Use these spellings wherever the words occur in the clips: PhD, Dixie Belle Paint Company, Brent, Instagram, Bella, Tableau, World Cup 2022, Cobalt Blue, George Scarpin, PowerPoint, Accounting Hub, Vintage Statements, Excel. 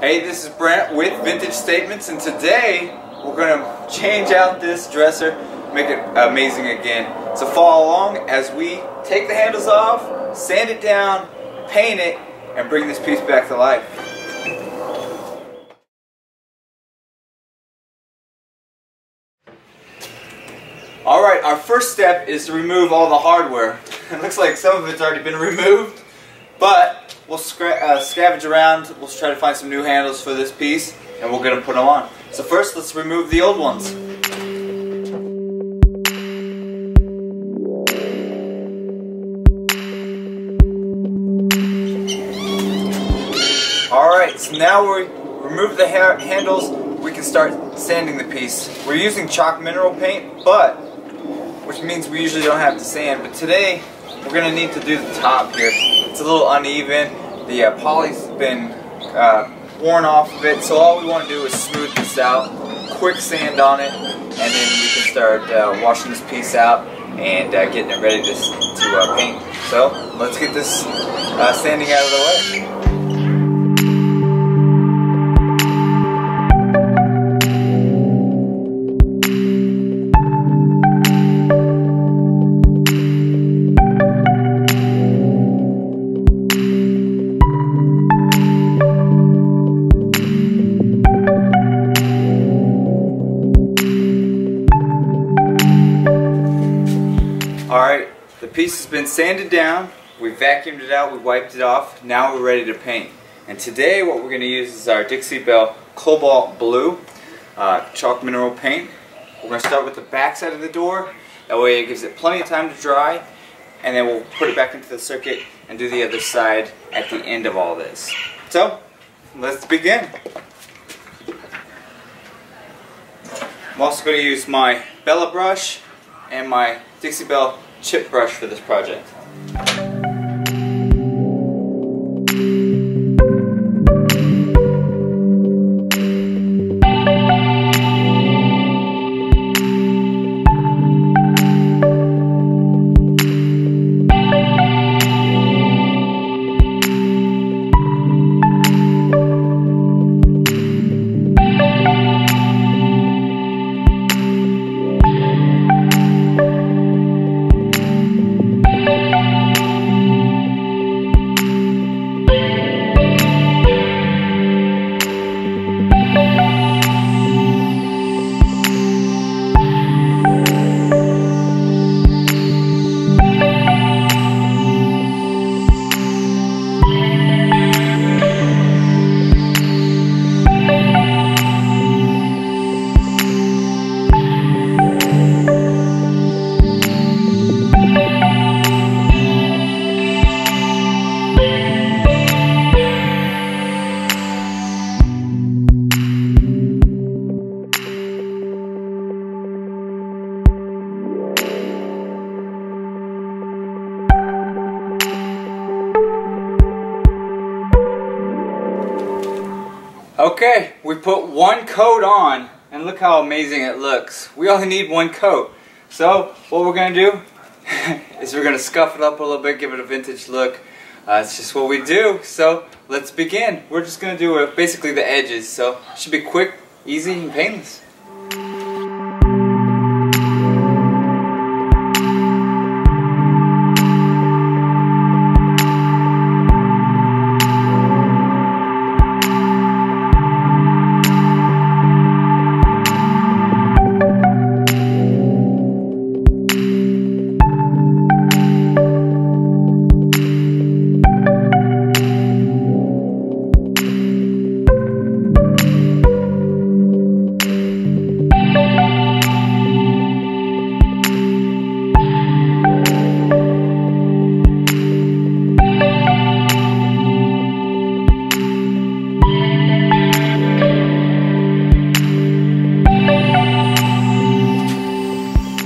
Hey, this is Brent with Vintage Statements, and today we're going to change out this dresser, make it amazing again. So follow along as we take the handles off, sand it down, paint it, and bring this piece back to life. Alright, our first step is to remove all the hardware. It looks like some of it's already been removed, but we'll scavenge around, we'll try to find some new handles for this piece, and we'll get them put on. So first, let's remove the old ones. Alright, so now we remove the handles, we can start sanding the piece. We're using chalk mineral paint, which means we usually don't have to sand, but today we're going to need to do the top here. It's a little uneven, the poly's been worn off of it, so all we want to do is smooth this out, quick sand on it, and then we can start washing this piece out and getting it ready to paint. So let's get this sanding out of the way. Alright, the piece has been sanded down, we vacuumed it out, we wiped it off, now we're ready to paint. And today what we're going to use is our Dixie Belle Cobalt Blue chalk mineral paint. We're going to start with the back side of the door, that way it gives it plenty of time to dry, and then we'll put it back into the circuit and do the other side at the end of all this. So, let's begin. I'm also going to use my Bella brush and my Dixie Belle chip brush for this project. Okay, we put one coat on, and look how amazing it looks. We only need one coat. So, what we're going to do is we're going to scuff it up a little bit, give it a vintage look. It's just what we do, so let's begin. We're just going to do basically the edges, so it should be quick, easy, and painless.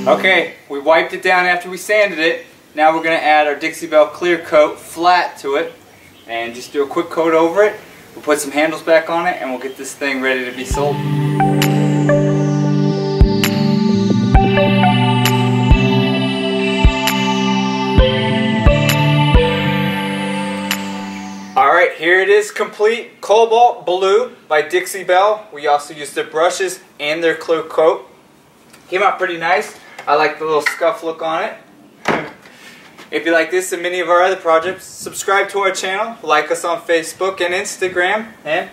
Okay, we wiped it down after we sanded it. Now we're going to add our Dixie Belle clear coat flat to it and just do a quick coat over it. We'll put some handles back on it and we'll get this thing ready to be sold. Alright, Here it is, complete Cobalt Blue by Dixie Belle. We also used their brushes and their clear coat. Came out pretty nice. I like the little scuff look on it. If you like this and many of our other projects, subscribe to our channel, like us on Facebook and Instagram, and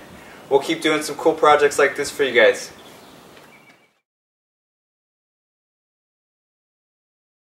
we'll keep doing some cool projects like this for you guys.